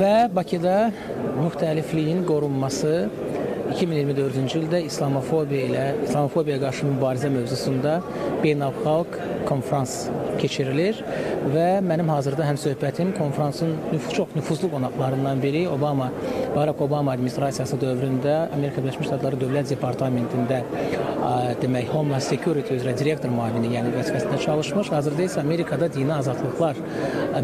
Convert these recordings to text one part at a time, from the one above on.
Və Bakıda ruh təlifliyinin qorunması 2024-cü ildə İslamofobiya qarşı mübarizə mövzusunda beynəlxalq konferans keçirilir və mənim hazırda həmsöhbətim konferansın çox nüfuzlu qonaqlarından biri Barack Obama administrasiyası dövründə Amerika Birləşmiş Ştatları Dövlət Departamentində demək Homeland Security üzrə direktor müavini yəni vəzifəsində çalışmış. Hazırda isə Amerikada Dini Azadlıqlar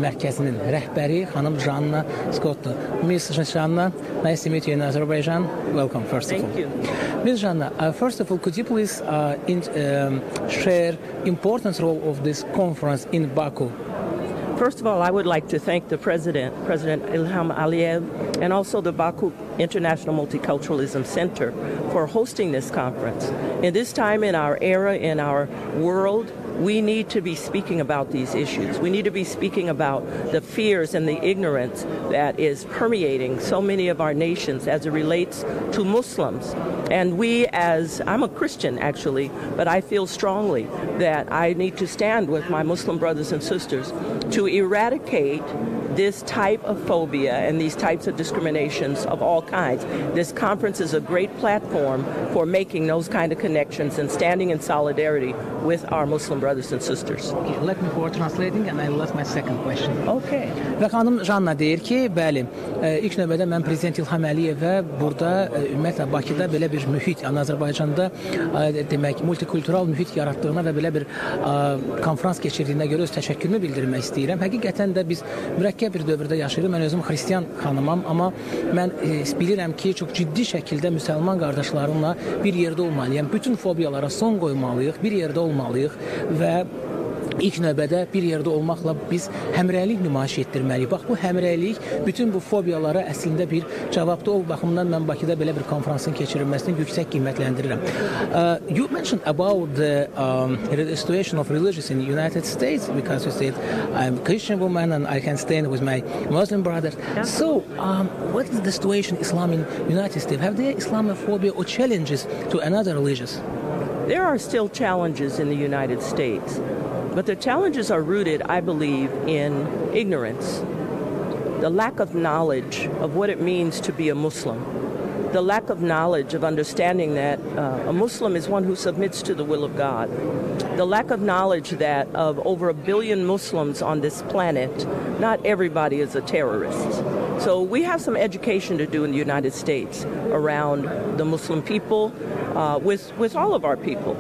Mərkəzinin rəhbəri xanım Shanna Scott. Miss Shanna, nice to meet you in Azerbaijan. Welcome first of all. Thank you. Miss Shanna, first of all, could you please share importance role of this conference in Baku? First of all, I would like to thank the President, President Ilham Aliyev, and also the Baku International Multiculturalism Center for hosting this conference. In this time, in our era, in our world, we need to be speaking about these issues. We need to be speaking about the fears and the ignorance that is permeating so many of our nations as it relates to Muslims. And I'm a Christian actually, but I feel strongly that I need to stand with my Muslim brothers and sisters to eradicate this type of phobia and these types of discriminations of all kinds. This conference is a great platform for making those kind of connections and standing in solidarity with our Muslim brothers and sisters. Okay, let me for translating and I will ask my second question. Okay. Və xanım Shanna deyir ki, bəli, ilk növbədə mən Prezident İlham Əliyevə burada ümumiyyətlə Bakıda belə bir mühit, yəni Azərbaycanda demək multikultural mühit yaratdığına və belə bir konferans keçirdiyinə görə öz təşəkkürümü bildirmək istəyirəm. Həqiqətən də biz mürəkkəb bir dövrdə yaşayırıq. Mən özüm xristiyan xanımam, amma mən bilirəm ki, çox ciddi şəkildə müsəlman qardaşlarımla bir yerdə olmalıyam. Bütün fobiyalara son qoymalıyıq, bir yerdə olmalıyıq və İlk növbədə bir yerdə olmaqla biz həmrəylik nümayiş etdirməliyik. Bax, bu həmrəylik bütün bu fobiyalara əslində bir cavabdır. O baxımdan mən Bakıda belə bir konferansın keçirilməsini yüksək qiymətləndirirəm. You mentioned about the situation of religious in the United States because you said I'm a Christian woman and I can stand with my Muslim brothers. So, what is the situation in Islam in the United States? Have there Islamophobia or challenges to another religious? There are still challenges in the United States. But the challenges are rooted, I believe, in ignorance, the lack of knowledge of what it means to be a Muslim, the lack of knowledge of understanding that a Muslim is one who submits to the will of God, the lack of knowledge that of over 1 billion Muslims on this planet, not everybody is a terrorist. So we have some education to do in the United States around the Muslim people, with all of our people.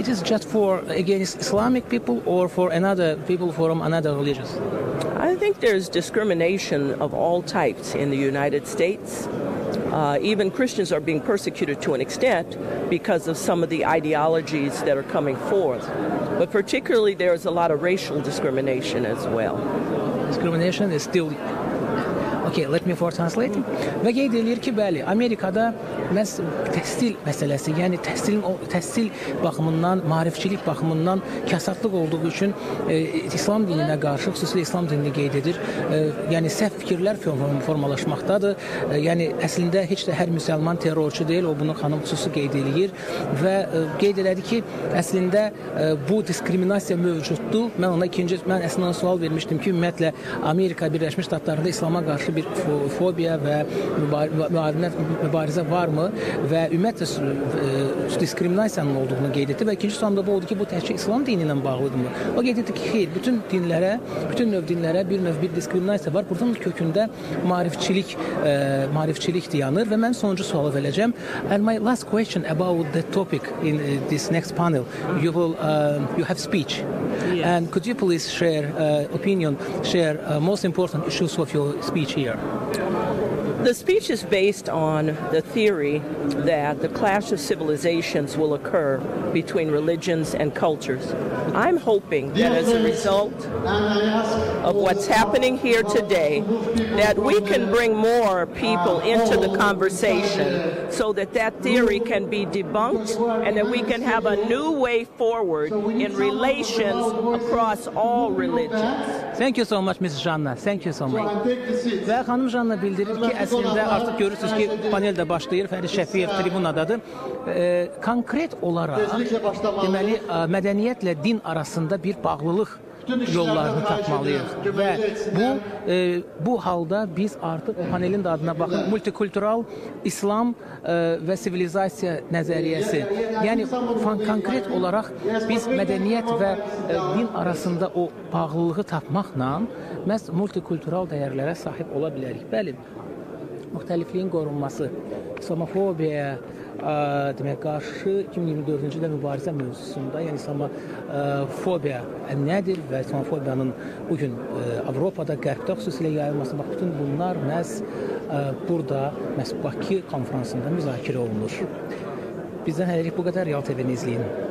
It is just for against Islamic people or for another people from another religious? I think there's discrimination of all types in the United States. Even Christians are being persecuted to an extent because of some of the ideologies that are coming forth. But particularly there is a lot of racial discrimination as well. Discrimination is still... Okay, let me for translate. Və qeyd edir ki, bəli, Amerikada məhz təhsil məsələsi, yəni təhsil baxımından, maarifçilik baxımından kasatlıq olduğu üçün İslam dininə qarşı, xüsusilə İslam dinini qeyd edir. Yəni səhv fikirlər formalaşmaqdadır. Yəni əslində heç də hər müsəlman terrorçu deyil, o bunu xanım xüsusi qeyd edir və qeyd elədi ki, əslində bu diskriminasiya mövcuddur. Mən əslində sual vermişdim ki, ümumiyyətlə Amerika Birləşmiş Ştatlarında İslama qarşı fobiya və mübarizə varmı və ümumiyyətlə diskriminasiyanın olduğunu qeyd etdi və ikinci sualda bu oldu ki, bu təkcə İslam dini ilə bağlıdır mı? O qeyd etdi ki, xeyr, bütün növ dinlərə bir növ bir diskriminasiya var. Burdan kökündə maarifçilik dayanır və mən sonuncu sualı verəcəm. And my last question about the topic in this next panel, you have speech. And could you please share opinion, share most important issues of your speech here? The speech is based on the theory that the clash of civilizations will occur between religions and cultures. I'm hoping that as a result of what's happening here today, that we can bring more people into the conversation so that that theory can be debunked and that we can have a new way forward in relations across all religions. Thank you so much, Miss Shanna. Thank you so much. Və xanım Shanna bildirir ki, əslində artıq görürsünüz ki, panel də başlayır, Fərid Şəfiyev tribunadadır. Konkret olaraq, deməli, mədəniyyətlə din arasında bir bağlılıq yollarını tapmalıyıq. Və bu halda biz artıq panelin də adına baxın, multikultural İslam və sivilizasiya nəzəriyyəsi. Yəni, konkret olaraq biz mədəniyyət və din arasında o bağlılığı tapmaqla məhz multikultural dəyərlərə sahib ola bilərik. Bəli, müxtəlifliyin qorunması, islamofobiya, demək qarşı 2024-cü ildə mübarizə mövzusunda, yəni islamofobiya nədir və islamofobiyanın bugün Avropada, Qərbdə xüsusilə yayılması, bax, bütün bunlar məhz burada, məhz Bakı konferansında müzakirə olunur. Bizdən hələlik bu qədər, Yaltəbəni izləyin.